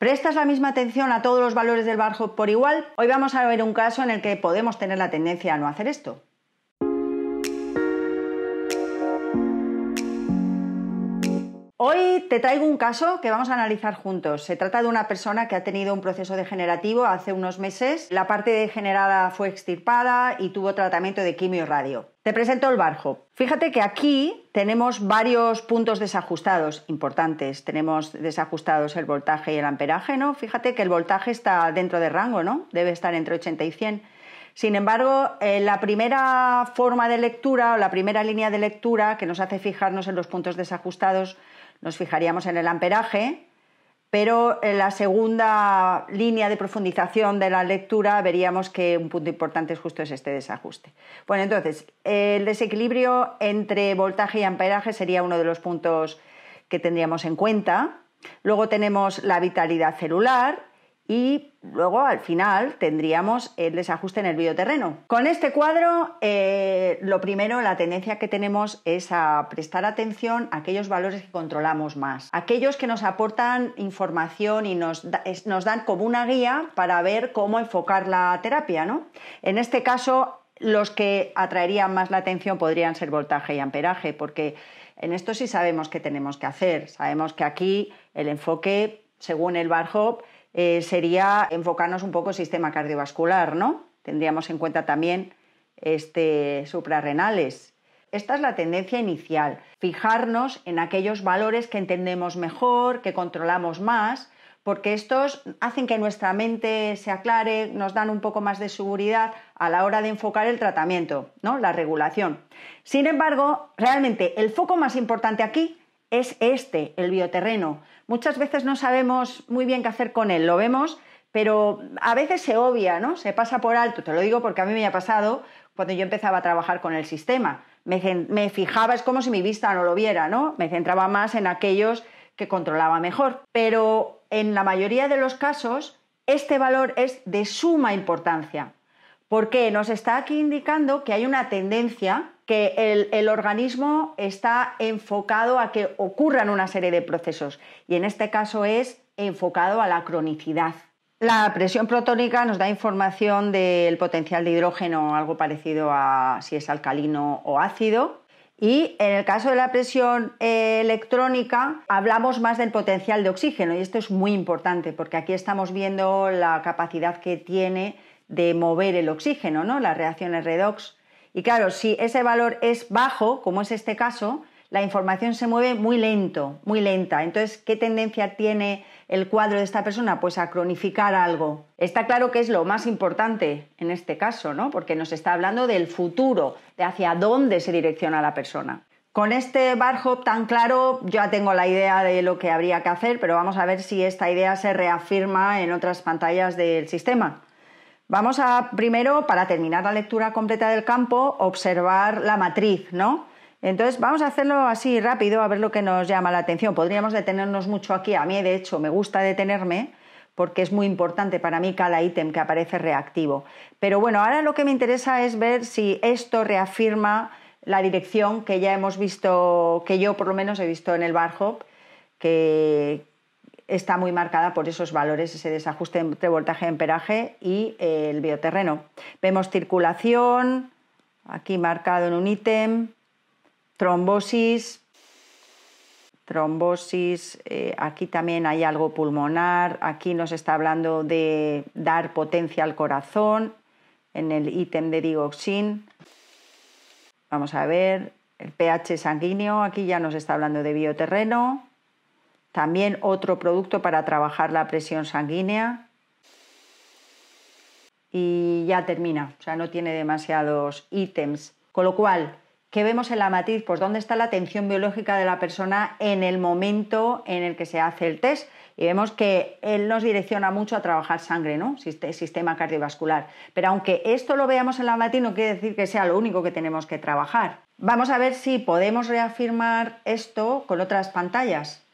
¿Prestas la misma atención a todos los valores del VARHOPE por igual? Hoy vamos a ver un caso en el que podemos tener la tendencia a no hacer esto. Hoy te traigo un caso que vamos a analizar juntos. Se trata de una persona que ha tenido un proceso degenerativo hace unos meses. La parte degenerada fue extirpada y tuvo tratamiento de quimio y radio. Te presento el VARHOPE. Fíjate que aquí tenemos varios puntos desajustados importantes. Tenemos desajustados el voltaje y el amperaje, ¿no? Fíjate que el voltaje está dentro del rango, ¿no? Debe estar entre 80 y 100. Sin embargo, la primera forma de lectura o la primera línea de lectura que nos hace fijarnos en los puntos desajustados, nos fijaríamos en el amperaje, pero en la segunda línea de profundización de la lectura veríamos que un punto importante justo es este desajuste. Bueno, entonces, el desequilibrio entre voltaje y amperaje sería uno de los puntos que tendríamos en cuenta. Luego tenemos la vitalidad celular y luego al final tendríamos el desajuste en el bioterreno. Con este cuadro, lo primero, la tendencia que tenemos es a prestar atención a aquellos valores que controlamos más, aquellos que nos aportan información y nos dan como una guía para ver cómo enfocar la terapia, ¿no? En este caso, los que atraerían más la atención podrían ser voltaje y amperaje, porque en esto sí sabemos qué tenemos que hacer. Sabemos que aquí el enfoque, según el VARHOPE, sería enfocarnos un poco en el sistema cardiovascular, ¿no? Tendríamos en cuenta también suprarrenales. Esta es la tendencia inicial, fijarnos en aquellos valores que entendemos mejor, que controlamos más, porque estos hacen que nuestra mente se aclare, nos dan un poco más de seguridad a la hora de enfocar el tratamiento, ¿no? La regulación. Sin embargo, realmente el foco más importante aquí es este, el bioterreno. Muchas veces no sabemos muy bien qué hacer con él, lo vemos, pero a veces se obvia, ¿no? Se pasa por alto. Te lo digo porque a mí me ha pasado cuando yo empezaba a trabajar con el sistema. Me fijaba, es como si mi vista no lo viera, ¿no? Me centraba más en aquellos que controlaba mejor. Pero en la mayoría de los casos, este valor es de suma importancia, porque nos está aquí indicando que hay una tendencia que el organismo está enfocado a que ocurran una serie de procesos, y en este caso es enfocado a la cronicidad. La presión protónica nos da información del potencial de hidrógeno, algo parecido a si es alcalino o ácido, y en el caso de la presión electrónica hablamos más del potencial de oxígeno, y esto es muy importante porque aquí estamos viendo la capacidad que tiene de mover el oxígeno, ¿no? Las reacciones redox. Y claro, si ese valor es bajo, como es este caso, la información se mueve muy lenta. Entonces, ¿qué tendencia tiene el cuadro de esta persona? Pues a cronificar algo. Está claro que es lo más importante en este caso, ¿no? Porque nos está hablando del futuro, de hacia dónde se direcciona la persona. Con este VARHOPE tan claro, yo ya tengo la idea de lo que habría que hacer, pero vamos a ver si esta idea se reafirma en otras pantallas del sistema. Vamos a, primero, para terminar la lectura completa del campo, observar la matriz, ¿no? Entonces, vamos a hacerlo así rápido, a ver lo que nos llama la atención. Podríamos detenernos mucho aquí. A mí, de hecho, me gusta detenerme porque es muy importante para mí cada ítem que aparece reactivo. Pero bueno, ahora lo que me interesa es ver si esto reafirma la dirección que ya hemos visto, que yo por lo menos he visto en el VARHOPE, que está muy marcada por esos valores, ese desajuste entre voltaje y amperaje y el bioterreno. Vemos circulación, aquí marcado en un ítem, trombosis, aquí también hay algo pulmonar, aquí nos está hablando de dar potencia al corazón, en el ítem de digoxín. Vamos a ver, el pH sanguíneo, aquí ya nos está hablando de bioterreno. También otro producto para trabajar la presión sanguínea. Y ya termina, o sea, no tiene demasiados ítems. Con lo cual, ¿qué vemos en la matriz? Pues dónde está la atención biológica de la persona en el momento en el que se hace el test. Y vemos que él nos direcciona mucho a trabajar sangre, ¿no? Sistema cardiovascular. Pero aunque esto lo veamos en la matriz, no quiere decir que sea lo único que tenemos que trabajar. Vamos a ver si podemos reafirmar esto con otras pantallas.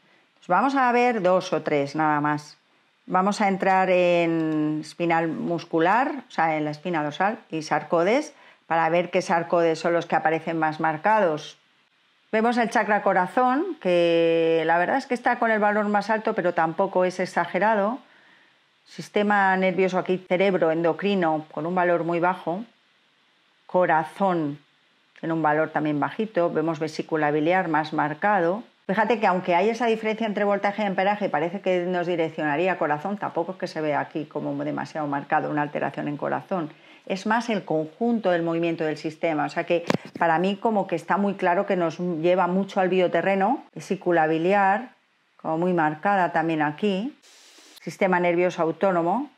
Vamos a ver dos o tres nada más. Vamos a entrar en espinal muscular, o sea, en la espina dorsal y sarcodes, para ver qué sarcodes son los que aparecen más marcados. Vemos el chakra corazón, que la verdad es que está con el valor más alto, pero tampoco es exagerado. Sistema nervioso aquí, cerebro, endocrino, con un valor muy bajo. Corazón, en un valor también bajito. Vemos vesícula biliar más marcado. Fíjate que aunque hay esa diferencia entre voltaje y amperaje, parece que nos direccionaría a corazón, tampoco es que se vea aquí como demasiado marcado una alteración en corazón. Es más el conjunto del movimiento del sistema, o sea que para mí como que está muy claro que nos lleva mucho al bioterreno. Vesícula biliar, como muy marcada también aquí. Sistema nervioso autónomo.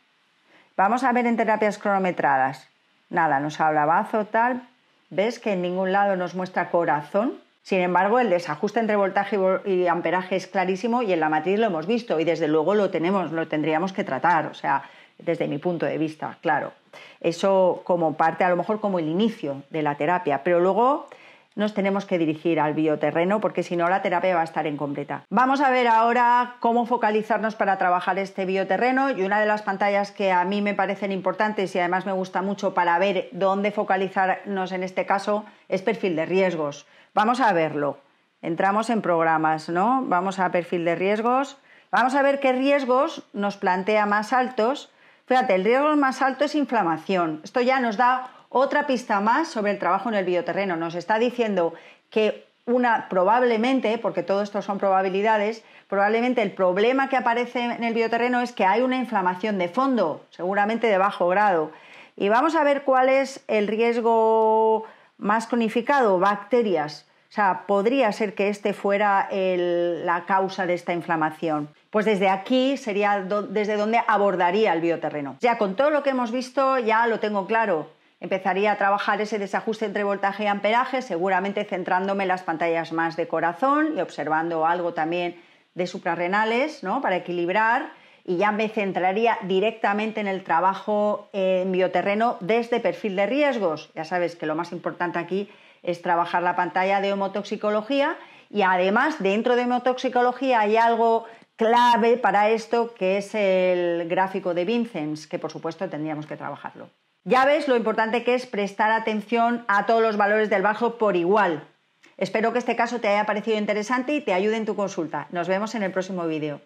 Vamos a ver en terapias cronometradas. Nada, nos habla bazo, tal. ¿Ves que en ningún lado nos muestra corazón? Sin embargo, el desajuste entre voltaje y amperaje es clarísimo y en la matriz lo hemos visto y desde luego lo tendríamos que tratar, o sea, desde mi punto de vista, claro. Eso como parte, a lo mejor como el inicio de la terapia, pero luego nos tenemos que dirigir al bioterreno porque si no la terapia va a estar incompleta. Vamos a ver ahora cómo focalizarnos para trabajar este bioterreno y una de las pantallas que a mí me parecen importantes y además me gusta mucho para ver dónde focalizarnos en este caso es perfil de riesgos. Vamos a verlo. Entramos en programas, ¿no? Vamos a perfil de riesgos. Vamos a ver qué riesgos nos plantea más altos. Fíjate, el riesgo más alto es inflamación. Esto ya nos da otra pista más sobre el trabajo en el bioterreno. Nos está diciendo que probablemente, porque todo esto son probabilidades, probablemente el problema que aparece en el bioterreno es que hay una inflamación de fondo, seguramente de bajo grado. Y vamos a ver cuál es el riesgo más cronificado, bacterias. O sea, podría ser que este fuera la causa de esta inflamación. Pues desde aquí sería desde donde abordaría el bioterreno. Ya con todo lo que hemos visto ya lo tengo claro. Empezaría a trabajar ese desajuste entre voltaje y amperaje, seguramente centrándome en las pantallas más de corazón y observando algo también de suprarrenales, ¿no? Para equilibrar. Y ya me centraría directamente en el trabajo en bioterreno desde perfil de riesgos. Ya sabes que lo más importante aquí es trabajar la pantalla de homotoxicología y además dentro de homotoxicología hay algo clave para esto que es el gráfico de Vincenz, que por supuesto tendríamos que trabajarlo. Ya ves lo importante que es prestar atención a todos los valores del VARHOPE por igual. Espero que este caso te haya parecido interesante y te ayude en tu consulta. Nos vemos en el próximo vídeo.